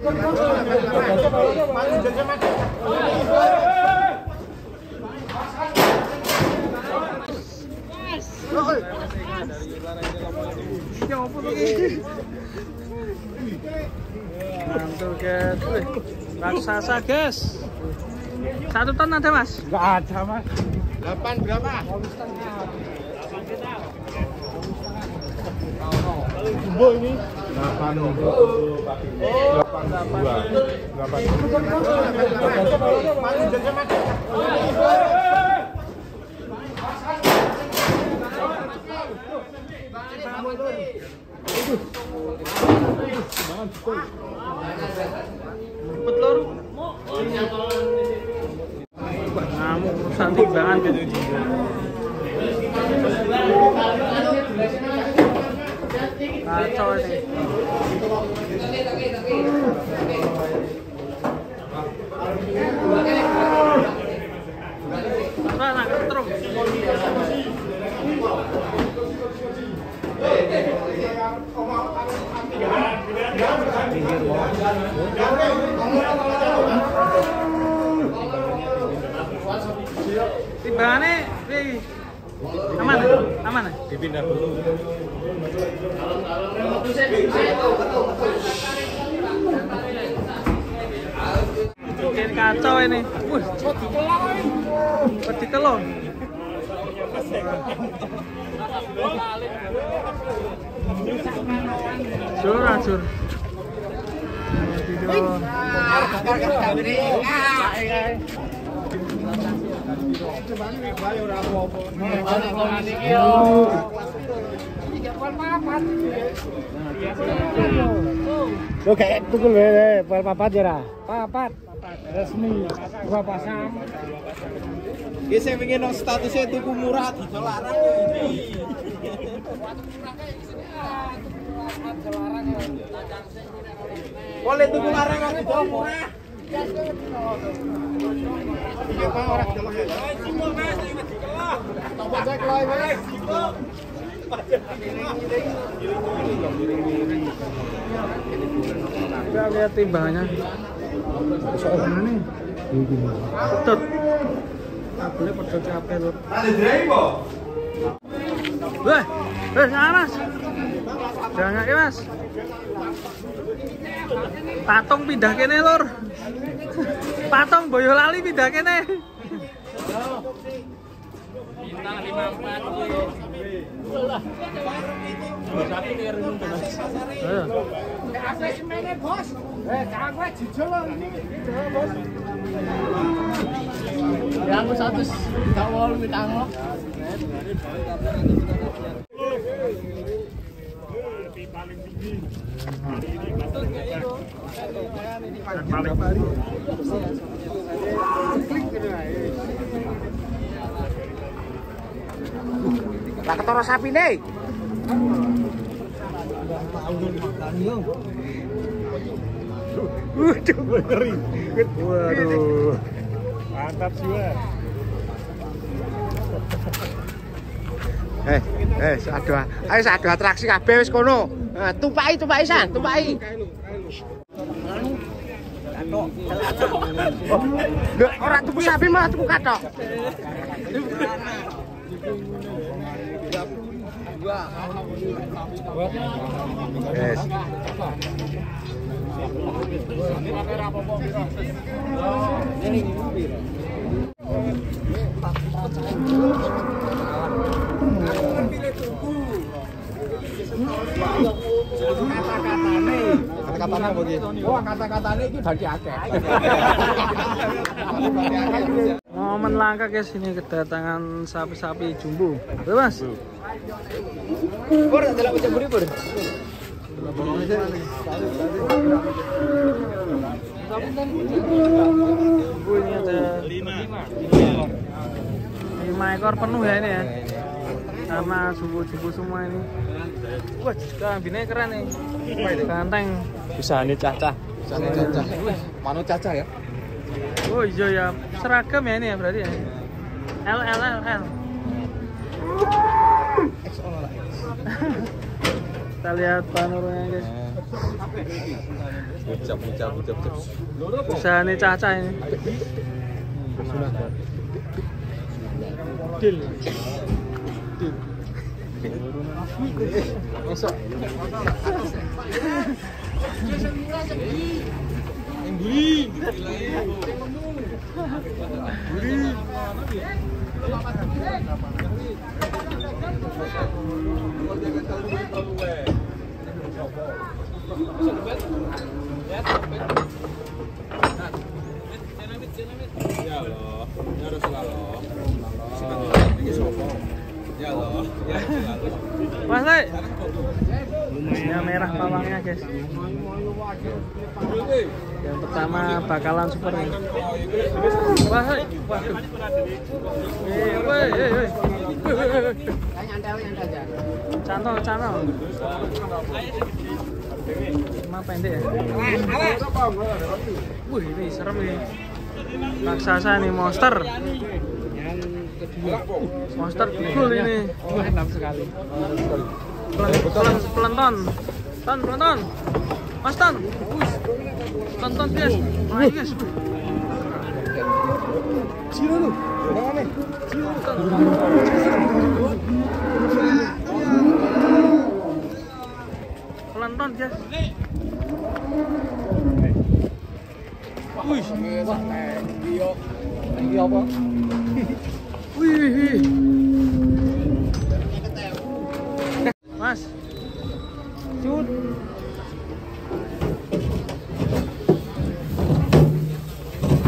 Mantul guys, raksasa guys. Satu ton ada mas? Enggak ada mas. 8 berapa? 8 ini. 8 ngamuk urusan timbangan gitu. Kacau nih. Timbangannya aman, aman. Dipindah dulu. Bikin kacau ini. Peti telon. Jur, jur. Lo kayak tukul deh, papat ya lah, papat resmi, gua pasang. Guys yang ingin nong statusnya tuku murah, dilarang ini. Boleh tuku larang lagi tuku murah. Kita lihat timbangnya. Pedot. Kabelnya pedot capek loh. Wah, mas. Jangan ya mas. Patung pindah kene lur. Patung Boyolali pindah kene. Bintang 54 kuwi. Bos. Yang 100 tawol mitang lo. Paling tinggi. Lah ketoro sapi nih. Waduh. Mantap jiwa. Sadoa. Ayo sadoa atraksi kabeh wis kono. Tumpaki, tumpaki san, tumpaki. Ora tuku sapi malah tuku kathok. Yes. Kata-katanya bagi. Oh, kata-katanya itu bagi akeh. Momen langka guys ini kedatangan sapi-sapi jumbo. Betul mas? Bur, jalan macam buri bur. Jumbo ini ada 5 ekor penuh ya ini ya. Sama jumbo-jumbo semua ini. Wah, kambingnya keren nih. Ganteng. Bisa nih cacah. Bisa nih cacah. Mano cacah ya? Oh iya ya. Seragam ya ini ya berarti ya. L. Kita lihat panornya guys. Ucap. Usaha ini caca ini. Deal. Masuk. Mas Lai, lumayan merah bawangnya guys. Yang pertama bakalan super nih. Wah, waduh. Cantol. Cuma pendek ya. Wih, ini serem nih. Raksasa nih, monster. Monster gugul ini. Mantap sekali. Pelenton. Mas Ton. Tonton guys. Main guys. Ciro lu. Mana nih? Ciro. Pelenton guys. Wih, dia apa? Wih. Mas. Cut.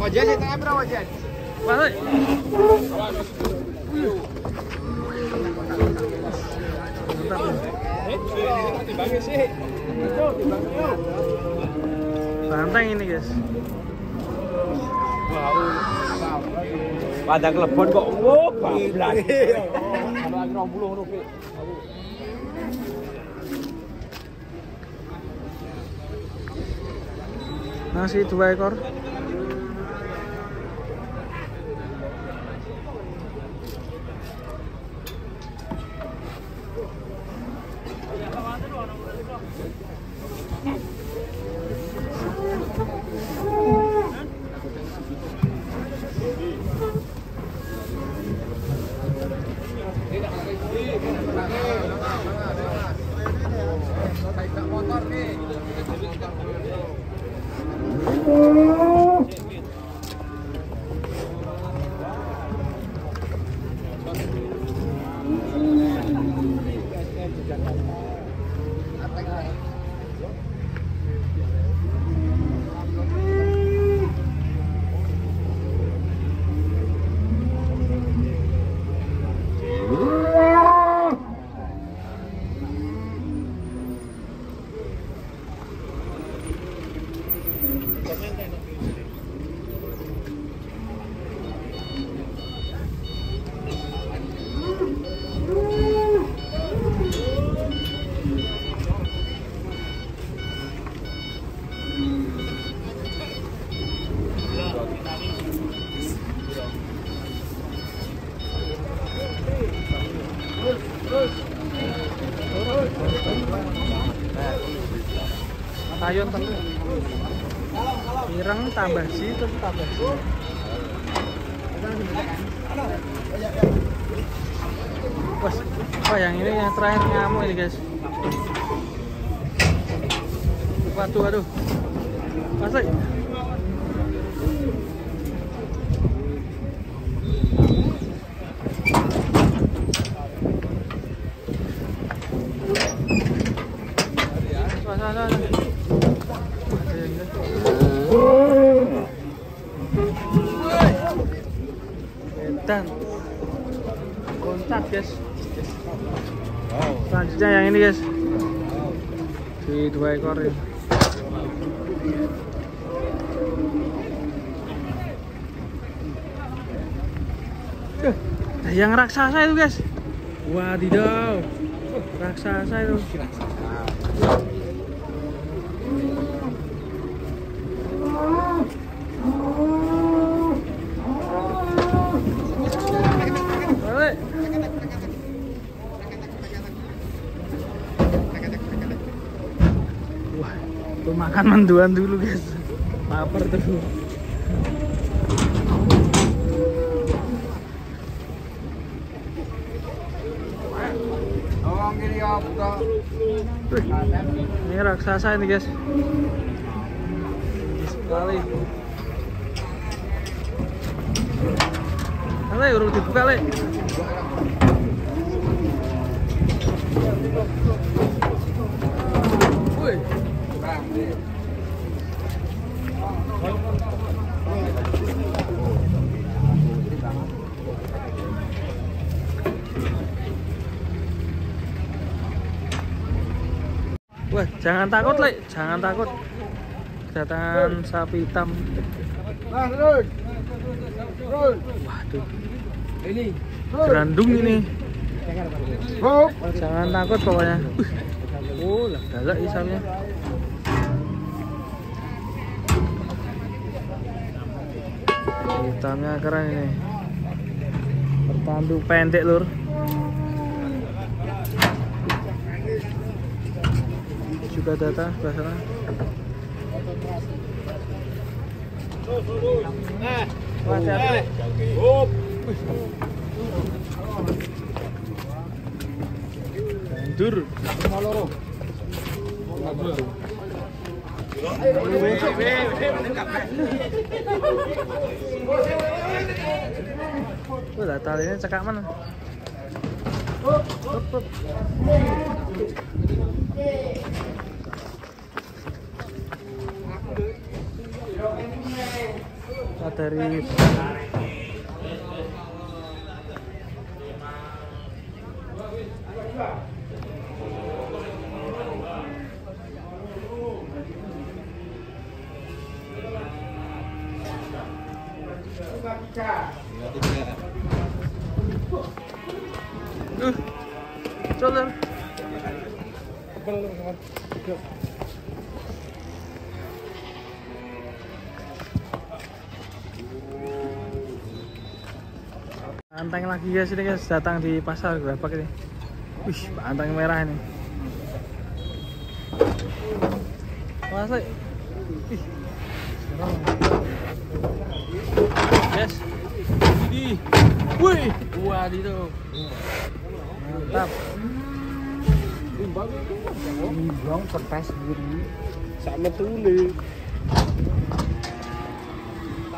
Wajan di tengah berapa wajan? Mas. Banteng ini, guys. Pada kelebon kok bablas. Masih 2 ekor. Ayun tentu ireng tambah si terus tambah si. Wah, yang ini yang terakhir ngamuk ini guys. Waduh. Masih. Dan kontak guys. Selanjutnya yang ini guys. Di 2 ekor ini. Yang raksasa itu guys. Wadidaw. Raksasa itu. manduan dulu guys, lapar tuh. Ini raksasa ini guys, gede sekali. Lek, urut dibuka lek. Woi. Wah, jangan takut lek, jangan takut. Kedatangan sapi hitam. Nah, terus. Waduh, gerandung ini. Jangan takut pokoknya. Oh, galak isamnya. Hitamnya keren ini. Bertanduk pendek lur. Juga data bahasanya. Bandur. Udah talinya cekak mana? Dari color banteng lagi guys, ini guys datang di pasar berapa ini? Wih, banteng merah ini. Masuk. Yes. Ini. Wih, buat itu. Mantap. Timbang kertas biru sama tulis.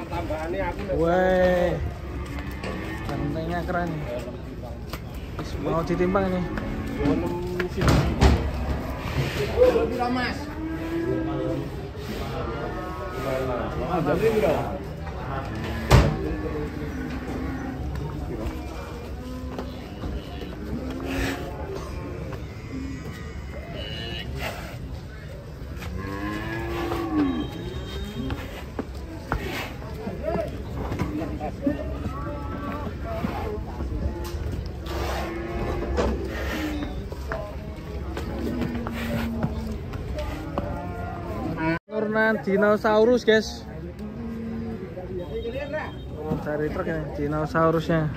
Tambahannya aku. Wih. Bantengnya keren. Mau ditimbang ini. Dinosaurus guys, cari truk ya dinosaurusnya.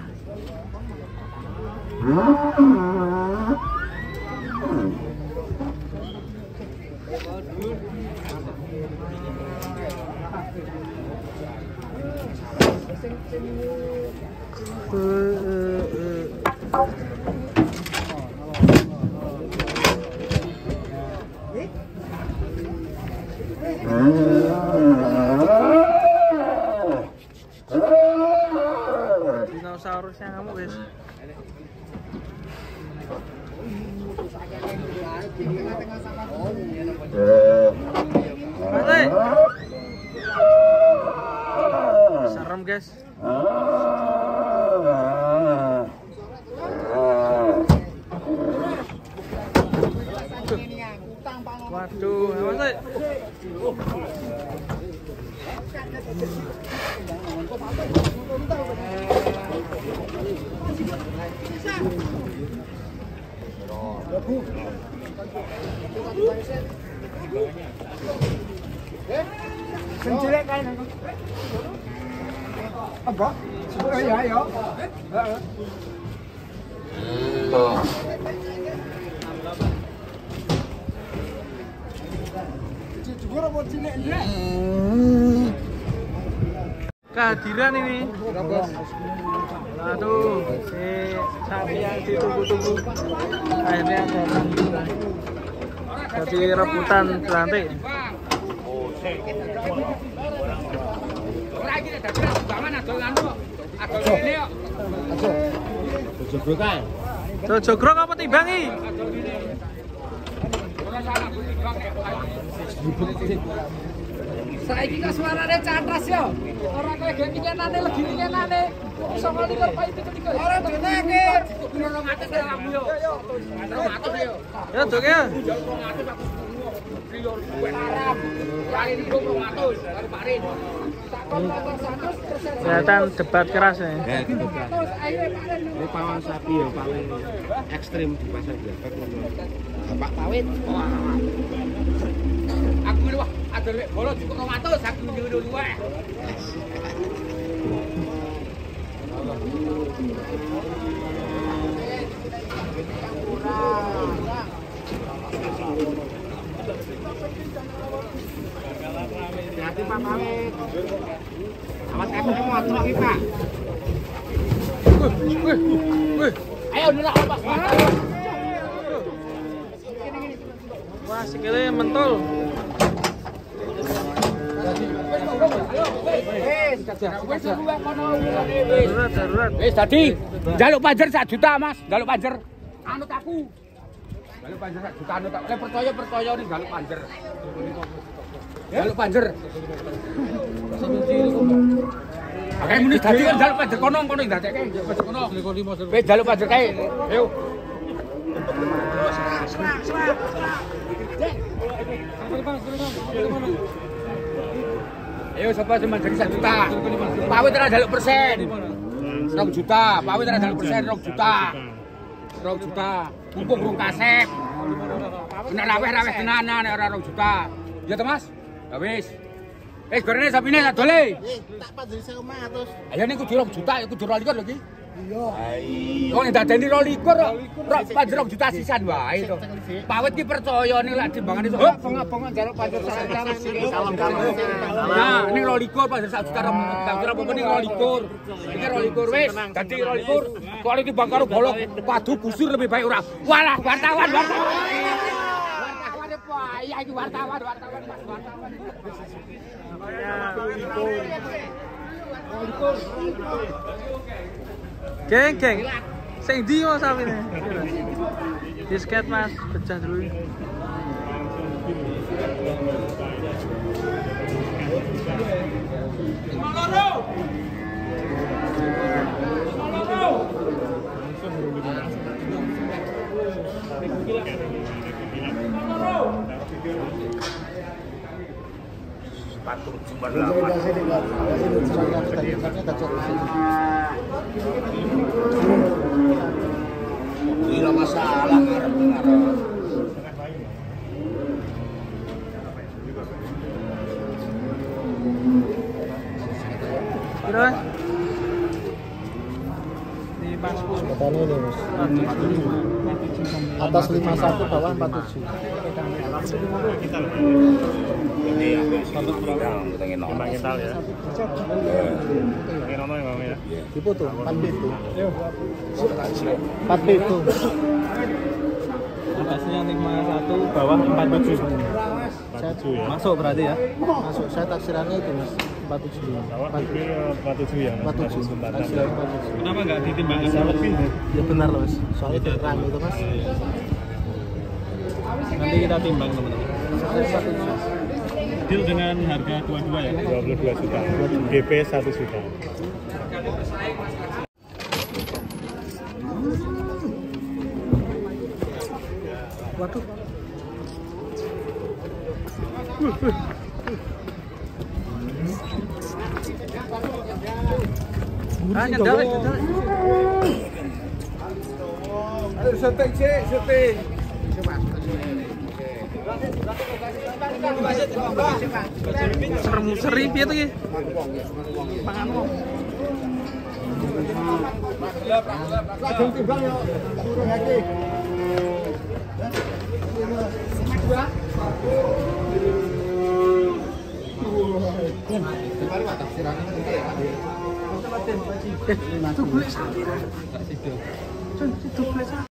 Dinosaurusnya ngamuk guys. Serem guys. Waduh, awas. Kehadiran ini. Aduh, sapi yang ditunggu-tunggu akhirnya datang. Jadi rebutan belantik. Jogrok apa timbangi? Saiki kok suarane cantras yo. Ora kowe gek nyenane legi nyenane. Iso ngoli kok pai tiga-tiga. Ora denake. 200 dalam yo. Ya dok ya. 200 yo. Paling 200 karo parin. Kelihatan debat keras ya. Ini pawang sapi ya paling ekstrim di pasar Blabag ngono. Pak Pawit. Aku luwih atur wek bolos cukup 200 aku ngene luwih. Hati-hati Pak Pawit. Awas efek motor iki, Pak. Ayo ndelok Pak. Wah, sikile mentul. Wis tadi njaluk panjer 1 juta, Mas. Njaluk panjer. Anut aku. Njaluk panjer 1 juta anut tak percaya ning njaluk panjer. Njaluk panjer. Oke muni dadi kan njaluk panjer kono ndadekke. Wis njaluk panjer kae. Ayo. Ayo sapa cuma jadi 1 juta. Pawit ora njaluk persen. 2 juta, pawit ora njaluk persen 2 juta. 2 juta. Mumpung rung kasep. Bener raweh-raweh tenan nek ora 2 juta. Ya to Mas? Ya wis. Wis gorene sapine tak dole. Tak panjeri 1.500. Ayo niku kudu 2 juta, kudu 22 lho iki. Iya. Kok nek dadeni 22 kok panjer 2 juta sisan wae to. Pawit ki percaya ning lak timbangane iso. Bengok-bengok njaluk panjer 1.500. Salam-salam. Nah, ning 22 panjer 1 juta remuk. Tak kira apa ning 22. Iki 22 wis dadi 22. Kok iki bang karo golok padu busur lebih baik ora. Walah wartawan. Wartawane payah iki wartawan Mas wartawan. Geng, sing ndi Mas sampeyan? Disket Mas, pecah dulu. Patung cuma lama. Gila masalah ngarep. Terus di Paspus katanya ini Mas. Atas 51 bawah 47. Ini satu program kita ya. Dipoto 47. Atasnya 51 bawah 47. Masuk berarti ya? Masuk. Saya taksirannya itu Mas. 47 ya. 47. Kenapa enggak ditimbangkan lebih? Ya benar loh Mas. Soalnya terang itu Mas. Nanti kita timbang teman-teman. Deal dengan harga 22 ya. 22 juta. DP 1 juta. Waduh. Nyedal. Ayo seteng, seteng. Serem-seri piye to iki? Pangan wong. Lajeng timbang yo turun iki. Semak 2. Itu